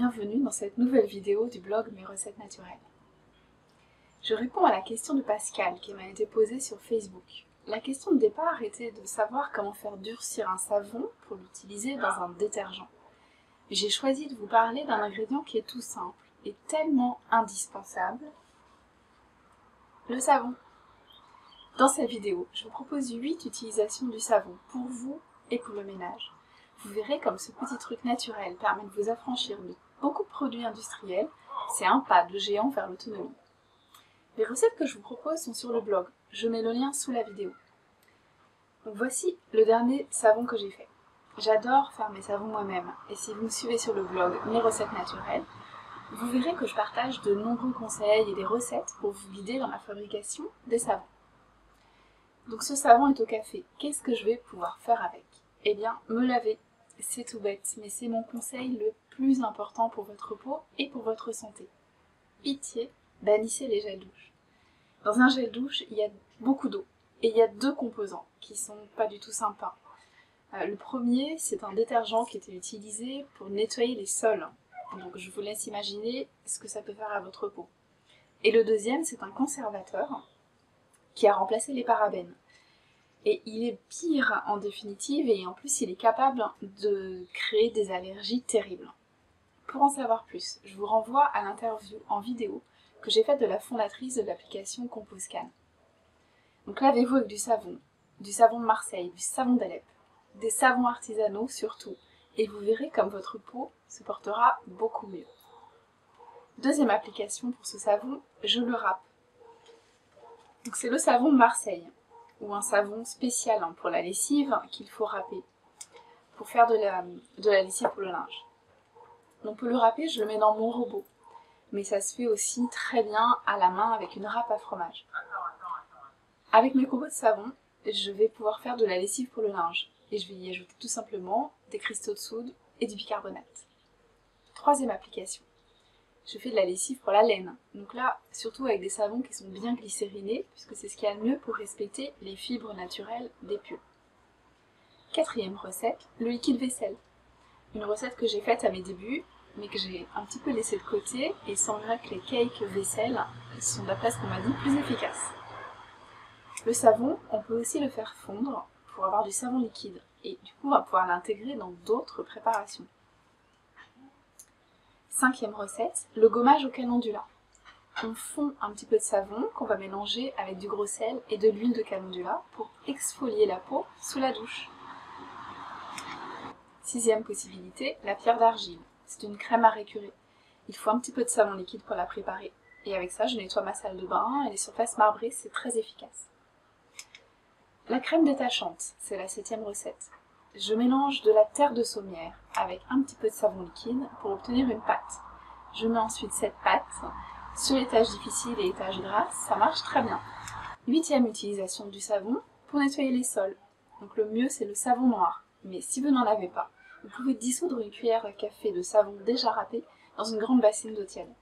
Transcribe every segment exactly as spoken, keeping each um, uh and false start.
bienvenue dans cette nouvelle vidéo du blog Mes Recettes Naturelles. Je réponds à la question de Pascal qui m'a été posée sur Facebook. La question de départ était de savoir comment faire durcir un savon pour l'utiliser dans un détergent. J'ai choisi de vous parler d'un ingrédient qui est tout simple et tellement indispensable, le savon. Dans cette vidéo, je vous propose huit utilisations du savon pour vous et pour le ménage. Vous verrez comme ce petit truc naturel permet de vous affranchir de beaucoup de produits industriels. C'est un pas de géant vers l'autonomie. Les recettes que je vous propose sont sur le blog. Je mets le lien sous la vidéo. Donc voici le dernier savon que j'ai fait. J'adore faire mes savons moi-même. Et si vous me suivez sur le blog Mes Recettes Naturelles, vous verrez que je partage de nombreux conseils et des recettes pour vous guider dans la fabrication des savons. Donc ce savon est au café. Qu'est-ce que je vais pouvoir faire avec? Eh bien, me laver. C'est tout bête, mais c'est mon conseil le plus important pour votre peau et pour votre santé. Pitié, bannissez les gels douche. Dans un gel douche, il y a beaucoup d'eau. Et il y a deux composants qui sont pas du tout sympas. Euh, le premier, c'est un détergent qui était utilisé pour nettoyer les sols. Donc je vous laisse imaginer ce que ça peut faire à votre peau. Et le deuxième, c'est un conservateur qui a remplacé les parabènes. Et il est pire en définitive, et en plus il est capable de créer des allergies terribles. Pour en savoir plus, je vous renvoie à l'interview en vidéo que j'ai faite de la fondatrice de l'application Composcan. Donc lavez-vous avec du savon, du savon de Marseille, du savon d'Alep, des savons artisanaux surtout, et vous verrez comme votre peau se portera beaucoup mieux. Deuxième application pour ce savon, je le râpe. Donc c'est le savon de Marseille, ou un savon spécial pour la lessive qu'il faut râper pour faire de la, de la lessive pour le linge. Donc pour le râper, je le mets dans mon robot, mais ça se fait aussi très bien à la main avec une râpe à fromage. Avec mes copeaux de savon, je vais pouvoir faire de la lessive pour le linge et je vais y ajouter tout simplement des cristaux de soude et du bicarbonate. Troisième application, je fais de la lessive pour la laine. Donc là, surtout avec des savons qui sont bien glycérinés, puisque c'est ce qu'il y a de mieux pour respecter les fibres naturelles des pulls. Quatrième recette, le liquide vaisselle. Une recette que j'ai faite à mes débuts, mais que j'ai un petit peu laissée de côté, et il semblerait que les cakes vaisselle sont, d'après ce qu'on m'a dit, plus efficaces. Le savon, on peut aussi le faire fondre pour avoir du savon liquide, et du coup on va pouvoir l'intégrer dans d'autres préparations. Cinquième recette, le gommage au calendula. On fond un petit peu de savon qu'on va mélanger avec du gros sel et de l'huile de calendula pour exfolier la peau sous la douche. Sixième possibilité, la pierre d'argile. C'est une crème à récurer. Il faut un petit peu de savon liquide pour la préparer. Et avec ça, je nettoie ma salle de bain et les surfaces marbrées, c'est très efficace. La crème détachante, c'est la septième recette. Je mélange de la terre de sommière avec un petit peu de savon liquide pour obtenir une pâte. Je mets ensuite cette pâte sur les tâches difficiles et les tâches grasses, ça marche très bien. Huitième utilisation du savon pour nettoyer les sols. Donc le mieux c'est le savon noir, mais si vous n'en avez pas, vous pouvez dissoudre une cuillère à café de savon déjà râpé dans une grande bassine d'eau tiède.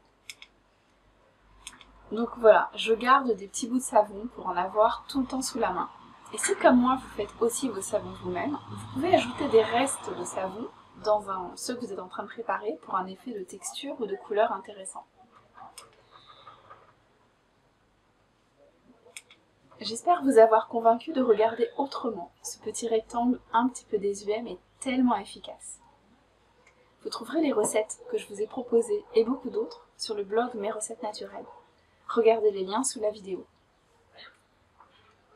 Donc voilà, je garde des petits bouts de savon pour en avoir tout le temps sous la main. Et si comme moi vous faites aussi vos savons vous-même, vous pouvez ajouter des restes de savon dans un, ceux que vous êtes en train de préparer pour un effet de texture ou de couleur intéressant. J'espère vous avoir convaincu de regarder autrement ce petit rectangle un petit peu désuet mais tellement efficace. Vous trouverez les recettes que je vous ai proposées et beaucoup d'autres sur le blog Mes Recettes Naturelles. Regardez les liens sous la vidéo.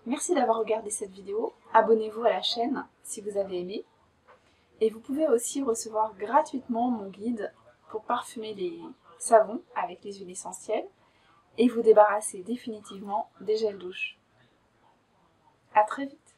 Merci d'avoir regardé cette vidéo, abonnez-vous à la chaîne si vous avez aimé. Et vous pouvez aussi recevoir gratuitement mon guide pour parfumer les savons avec les huiles essentielles et vous débarrasser définitivement des gels douche. À très vite!